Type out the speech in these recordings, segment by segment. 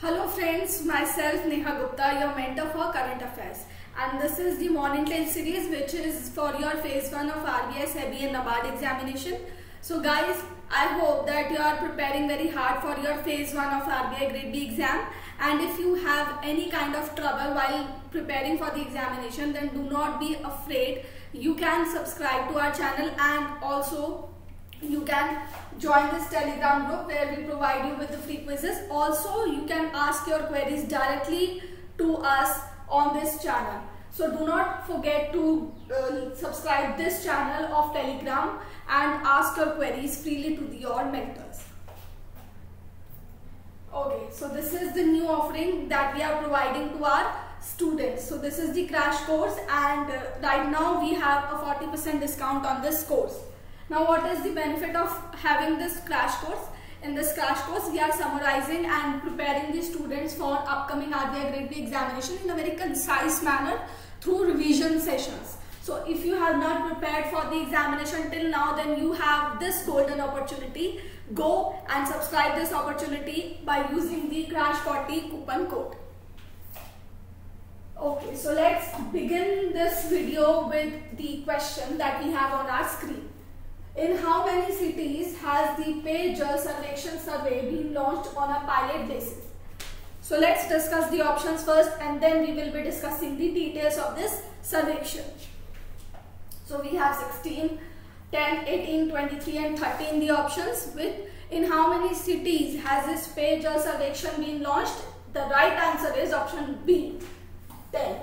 Hello friends, myself Neha Gupta, your mentor for current affairs, and this is the morning class series which is for your phase 1 of RBI, SEBI and NABARD examination. So guys, I hope that you are preparing very hard for your phase 1 of RBI grade B exam, and if you have any kind of trouble while preparing for the examination, then do not be afraid. You can subscribe to our channel and also you can join this Telegram group where we provide you with the free quizzes. Also, you can ask your queries directly to us on this channel. So do not forget to subscribe this channel of Telegram and ask your queries freely to your mentors. Okay, so this is the new offering that we are providing to our students. So this is the crash course, and right now we have a 40% discount on this course. Now, what is the benefit of having this crash course? In this crash course, we are summarizing and preparing the students for upcoming RBI Grade B examination in a very concise manner through revision sessions. So, if you have not prepared for the examination till now, then you have this golden opportunity. Go and subscribe this opportunity by using the Crash 40 coupon code. Okay, so let's begin this video with the question that we have on our screen. In how many cities has the Pey Jal Survekshan survey been launched on a pilot basis? So let's discuss the options first, and then we will be discussing the details of this survekshan. So we have 16, 10, 18, 23 and 13 the options with in how many cities has this Pey Jal Survekshan been launched? The right answer is option B, 10.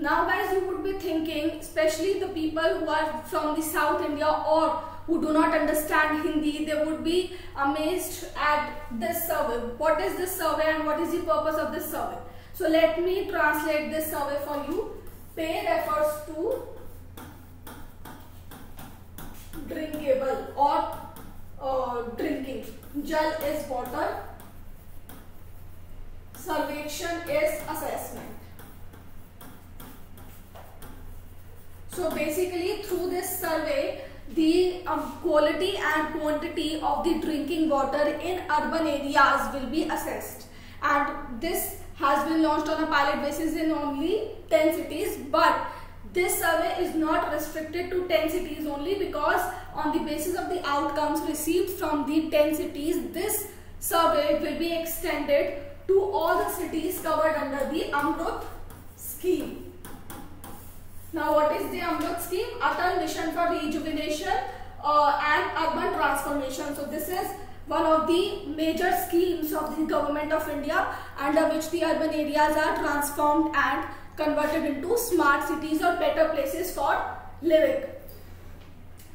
Now guys, you would be thinking, especially the people who are from the South India or who do not understand Hindi, they would be amazed at this survey. What is this survey and what is the purpose of this survey? So let me translate this survey for you. Pey refers to drinkable or drinking. Jal is water. Survekshan is assessment. So basically, through this survey, the quality and quantity of the drinking water in urban areas will be assessed. And this has been launched on a pilot basis in only 10 cities. But this survey is not restricted to 10 cities only, because on the basis of the outcomes received from the 10 cities, this survey will be extended to all the cities covered under the AMRUT scheme. Now, what is the AMRUT scheme? Atal Mission for Rejuvenation and Urban Transformation. So this is one of the major schemes of the Government of India, under which the urban areas are transformed and converted into smart cities or better places for living.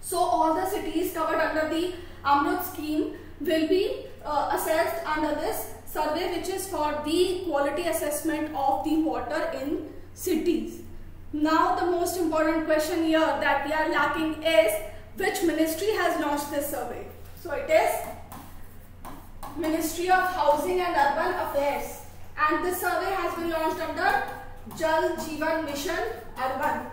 So all the cities covered under the AMRUT scheme will be assessed under this survey, which is for the quality assessment of the water in cities. Now the most important question here that we are lacking is which ministry has launched this survey. So it is Ministry of Housing and Urban Affairs, and this survey has been launched under Jal Jeevan Mission Urban.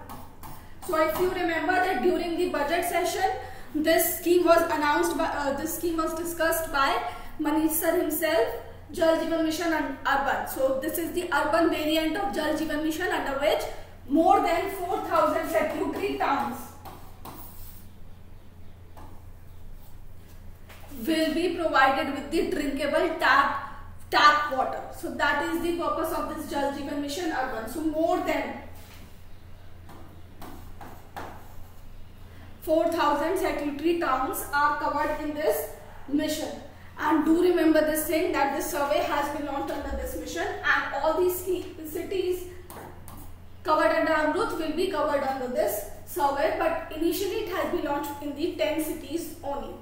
So if you remember that during the budget session, this scheme was announced by, this scheme was discussed by Manish sir himself, Jal Jeevan Mission and Urban. So this is the urban variant of Jal Jeevan Mission, under which more than 4,000 secondary towns will be provided with the drinkable tap water. So that is the purpose of this Jal Jeevan Mission Urban. So more than 4,000 secondary towns are covered in this mission. And do remember this thing, that this survey has been launched under this mission, and all these cities covered under AMRUT will be covered under this survey, but initially it has been launched in the 10 cities only.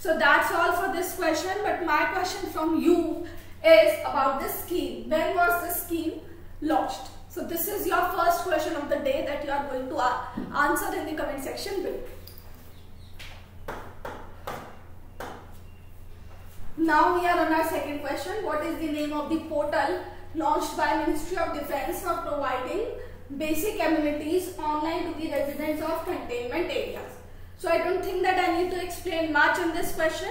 So that's all for this question, but my question from you is about this scheme. When was this scheme launched? So this is your first question of the day that you are going to answer in the comment section below. Now we are on our second question. What is the name of the portal launched by Ministry of Defence for providing basic amenities online to the residents of containment areas? So I don't think that I need to explain much in this question.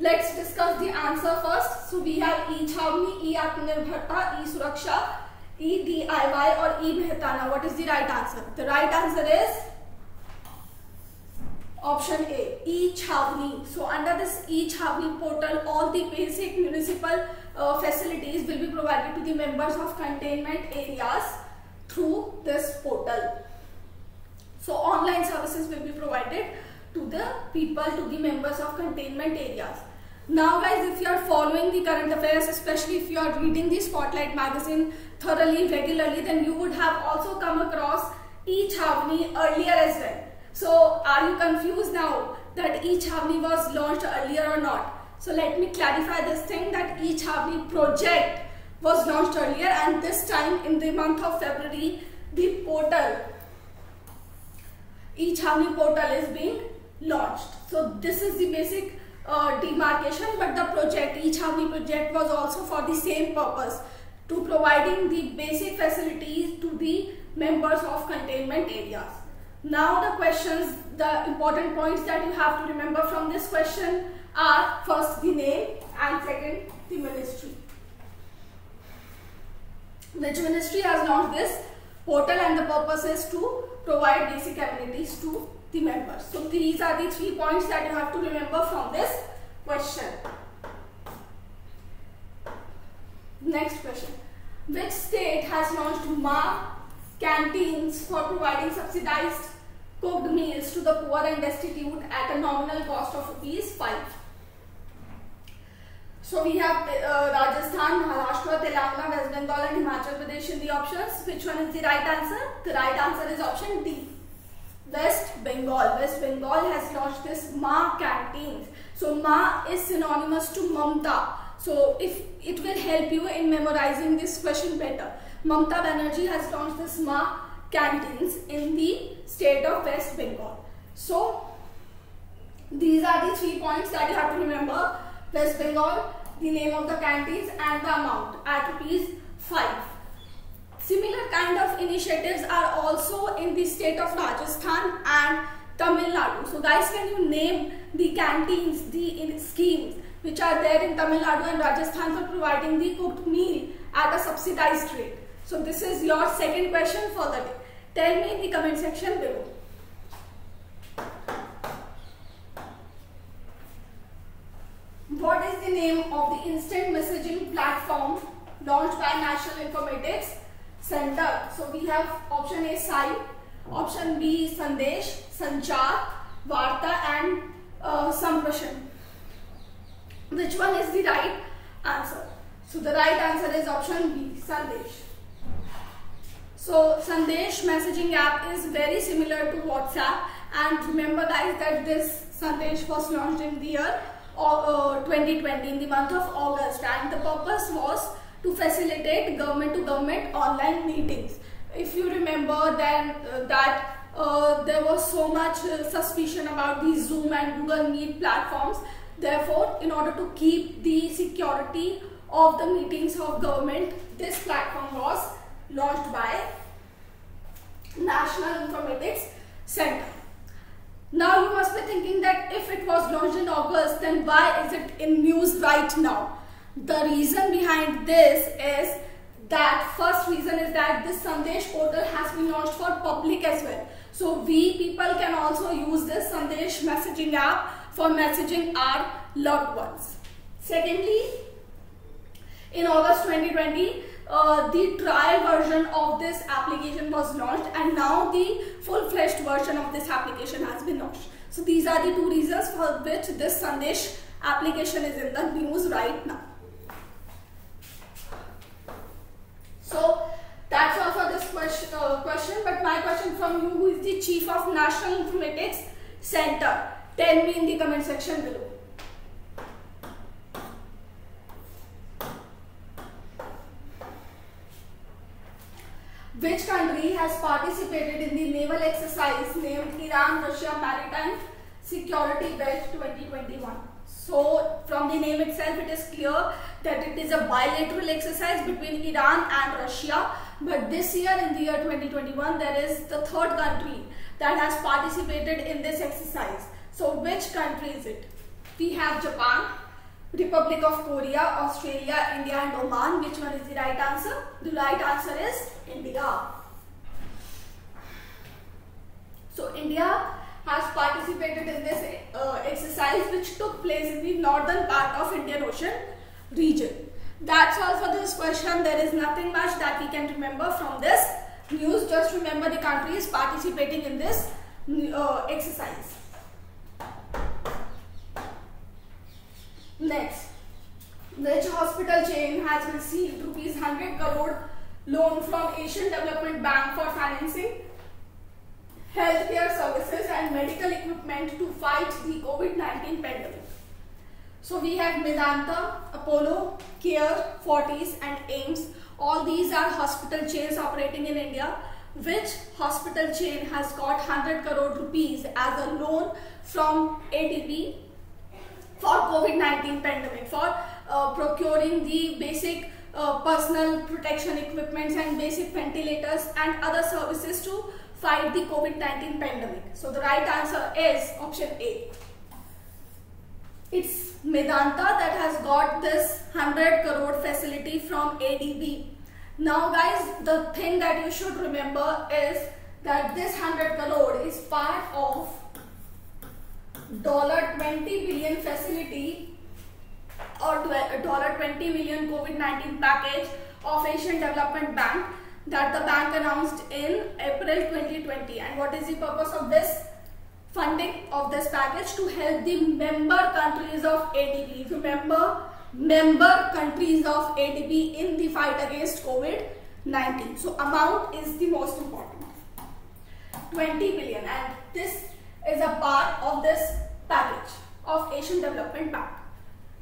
Let's discuss the answer first. So we have e-Chhawani, e-Atmanirbharta, e-Suraksha, e-DIY or e-Mehtana. What is the right answer? The right answer is option A, e-Chhawani. So under this e-Chhawani portal, all the basic municipal facilities will be provided to the members of containment areas through this portal. So online services will be provided to the people, to the members of containment areas. Now guys, if you are following the current affairs, especially if you are reading the Spotlight magazine thoroughly, regularly, then you would have also come across e-Chhawani earlier as well. So are you confused now that e-Chhawani was launched earlier or not? So let me clarify this thing that e-Chhawani project was launched earlier, and this time in the month of February, the portal, e-Chhawani portal is being launched. So this is the basic demarcation, but the project, e-Chhawani project, was also for the same purpose, to providing the basic facilities to the members of containment areas. Now the questions, the important points that you have to remember from this question are first the name and second the ministry. Which ministry has launched this portal, and the purpose is to provide basic amenities to the members. So these are the 3 points that you have to remember from this question. Next question. Which state has launched Maa canteens for providing subsidized cooked meals to the poor and destitute at a nominal cost of ₹5? So we have Rajasthan, Maharashtra, Telangana, West Bengal and Himachal Pradesh in the options. Which one is the right answer? The right answer is option D, West Bengal. West Bengal has launched this Maa canteens. So Maa is synonymous to Mamta. So if it will help you in memorizing this question better. Mamta Banerjee has launched this Maa canteens in the state of West Bengal. So these are the 3 points that you have to remember. West Bengal, the name of the canteens and the amount at ₹5. Similar kind of initiatives are also in the state of Rajasthan and Tamil Nadu. So guys, can you name the canteens, the schemes which are there in Tamil Nadu and Rajasthan for providing the cooked meal at a subsidized rate? So this is your second question for the day. Tell me in the comment section below. What is the name of the instant messaging platform launched by National Informatics Centre? So we have option A, Sai, option B, Sandesh, Sanchar, Varta and Samprashan. Which one is the right answer? So the right answer is option B, Sandesh. So Sandesh messaging app is very similar to WhatsApp, and remember guys that this Sandesh was launched in the year 2020 in the month of August, and the purpose was to facilitate government to government online meetings. If you remember then there was so much suspicion about the Zoom and Google Meet platforms. Therefore, in order to keep the security of the meetings of government, this platform was launched by National Informatics Centre. Now you must be thinking that if it was launched in August, then why is it in news right now? The reason behind this is that, first reason is that this Sandesh portal has been launched for public as well. So we people can also use this Sandesh messaging app for messaging our loved ones. Secondly, in August 2020, the trial version of this application was launched, and now the full-fledged version of this application has been launched. So these are the 2 reasons for which this Sandesh application is in the news right now. So that's all for this question, but my question from you: who is the Chief of National Informatics Centre? Tell me in the comment section below. Which country has participated in the naval exercise named Iran-Russia Maritime Security Belt 2021? So from the name itself, it is clear that it is a bilateral exercise between Iran and Russia. But this year, in the year 2021, there is the 3rd country that has participated in this exercise. So which country is it? We have Japan, Republic of Korea, Australia, India and Oman. Which one is the right answer? The right answer is India. So India has participated in this exercise which took place in the northern part of Indian Ocean region. That's all for this question. There is nothing much that we can remember from this news. Just remember the countries participating in this exercise. Next, which hospital chain has received ₹100 crore loan from Asian Development Bank for financing healthcare services and medical equipment to fight the COVID-19 pandemic? So we have Medanta, Apollo, Care, Fortis and AIMS. All these are hospital chains operating in India. Which hospital chain has got ₹100 crore as a loan from ADB for COVID-19 pandemic for procuring the basic personal protection equipments and basic ventilators and other services to fight the COVID-19 pandemic? So the right answer is option A. It's Medanta that has got this ₹100 crore facility from ADB. Now guys, the thing that you should remember is that this ₹100 crore is part of $20 billion facility or $20 million COVID-19 package of Asian Development Bank that the bank announced in April 2020. And what is the purpose of this funding of this package? To help the member countries of ADB. Remember, member countries of ADB in the fight against COVID-19. So amount is the most important. $20 billion, and this is a part of this package of Asian Development Bank.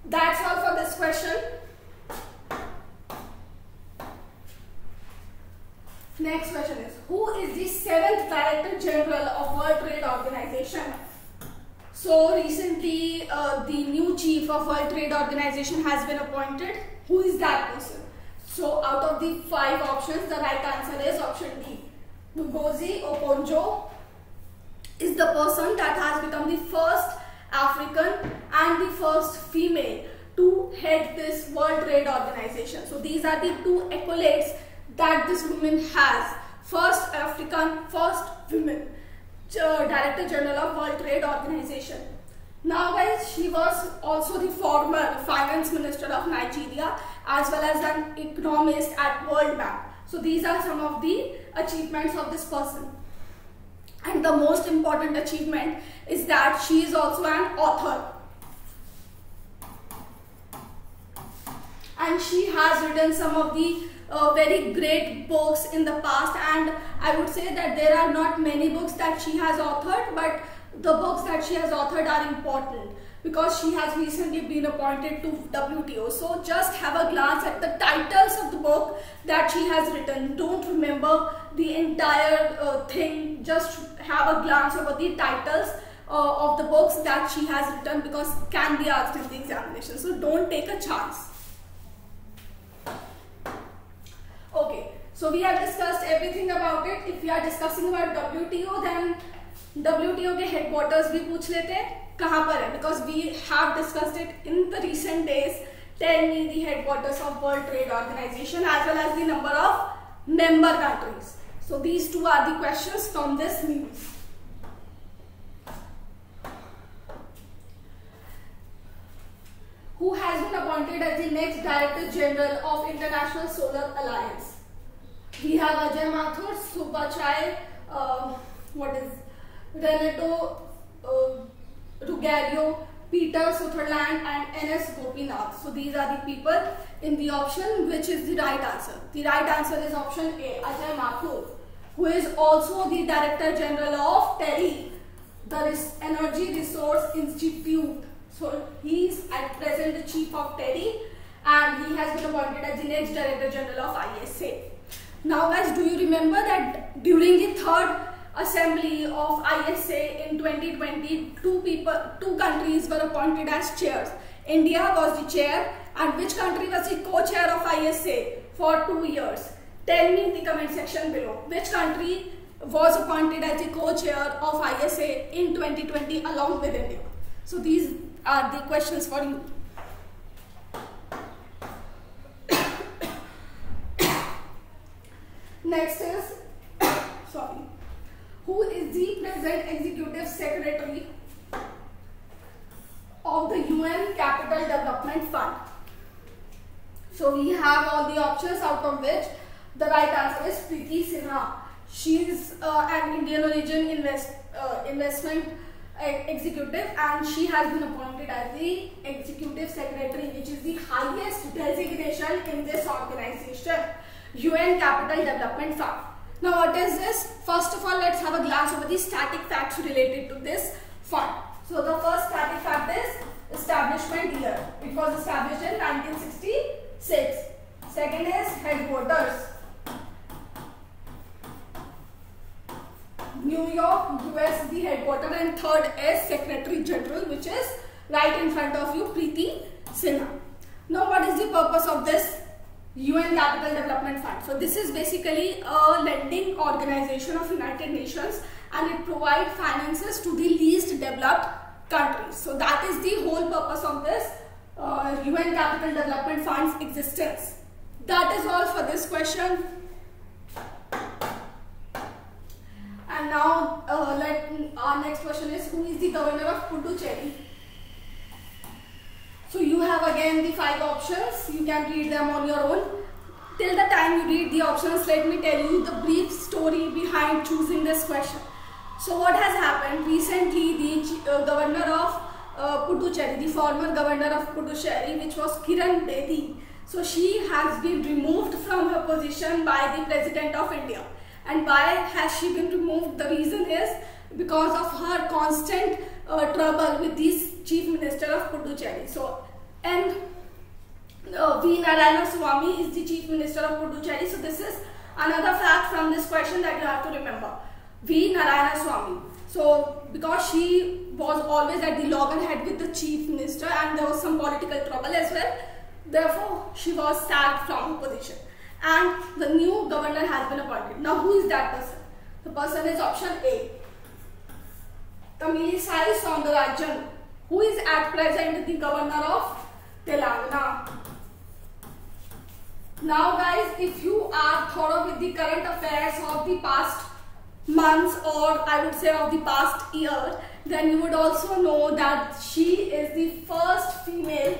That's all for this question. Next question is, who is the 7th Director General of World Trade Organization? So recently the new chief of World Trade Organization has been appointed. Who is that person? So out of the 5 options, the right answer is option D. Ngozi Okonjo is the person that has become the first African and the first female to head this World Trade Organization. So these are the 2 accolades that this woman has. First African, first woman Director General of World Trade Organization. Now guys, she was also the former Finance Minister of Nigeria as well as an economist at World Bank. So these are some of the achievements of this person. And the most important achievement is that she is also an author. And she has written some of the very great books in the past, and I would say that there are not many books that she has authored, but the books that she has authored are important because she has recently been appointed to WTO. So just have a glance at the titles of the book that she has written. Don't remember the entire thing, just have a glance over the titles of the books that she has written because it can be asked in the examination. So don't take a chance. Okay, so we have discussed everything about it. If we are discussing about WTO, then WTO के headquarters भी पूछ लेते हैं कहाँ पर है, because we have discussed it in the recent days. Tell me the headquarters of World Trade Organization as well as the number of member countries. So these 2 are the questions from this news. Who has been appointed as the next Director General of International Solar Alliance? We have Ajay Mathur, Subachai, Renato Rugario, Peter Sutherland and N.S. Gopinath. So these are the people in the option. Which is the right answer? The right answer is option A, Ajay Mathur, who is also the Director General of Terry, the Energy Resource Institute. So he is at present the chief of Terry and he has been appointed as the next Director General of ISA. Now guys, do you remember that during the 3rd assembly of ISA in 2020, two countries were appointed as chairs? India was the chair, and which country was the co-chair of ISA for 2 years? Tell me in the comment section below. Which country was appointed as the co-chair of ISA in 2020 along with India? So these are the questions for you. Next is sorry, who is the present Executive Secretary of the UN Capital Development Fund? So we have all the options, out of which the right answer is Preeti Sinha. She is an Indian origin investment executive, and she has been appointed as the Executive Secretary, which is the highest designation in this organization, UN Capital Development Fund. Now, what is this? First of all, let's have a glance over the static facts related to this fund. So, the first static fact is establishment year. It was established in 1966. Second is headquarters, New York, US, the headquarters. And third is Secretary General, which is right in front of you, Preeti Sinha. Now, what is the purpose of this UN Capital Development Fund? So, this is basically a lending organization of United Nations, and it provides finances to the least developed countries. So, that is the whole purpose of this UN Capital Development Fund's existence. That is all for this question. And now our next question is, who is the governor of Puducherry? So you have again the 5 options. You can read them on your own. Till the time you read the options, let me tell you the brief story behind choosing this question. So what has happened recently, the governor of Puducherry, the former governor of Puducherry, which was Kiran Bedi, so she has been removed from her position by the President of India. And why has she been removed? The reason is because of her constant trouble with the Chief Minister of Puducherry. So, and V Narayana Swami is the Chief Minister of Puducherry. So this is another fact from this question that you have to remember. V Narayana Swami. So because she was always at the loggerhead with the Chief Minister and there was some political trouble as well, therefore she was sacked from her position. And the new governor has been appointed. Now, who is that person? The person is option A, Tamilisai Soundararajan, who is at present the governor of Telangana. Now, guys, if you are thorough with the current affairs of the past months, or I would say of the past year, then you would also know that she is the first female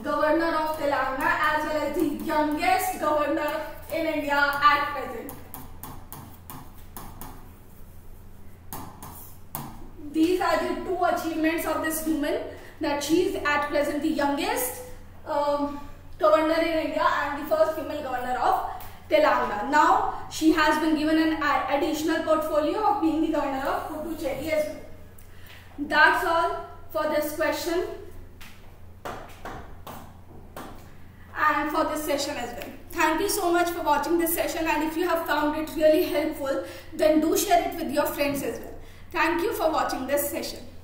governor of Telangana, as well as the youngest governor in India at present. These are the 2 achievements of this woman, that she is at present the youngest governor in India and the first female governor of Telangana. Now, she has been given an additional portfolio of being the governor of Puducherry as well. That's all for this question and for this session as well. Thank you so much for watching this session, and if you have found it really helpful, then do share it with your friends as well. Thank you for watching this session.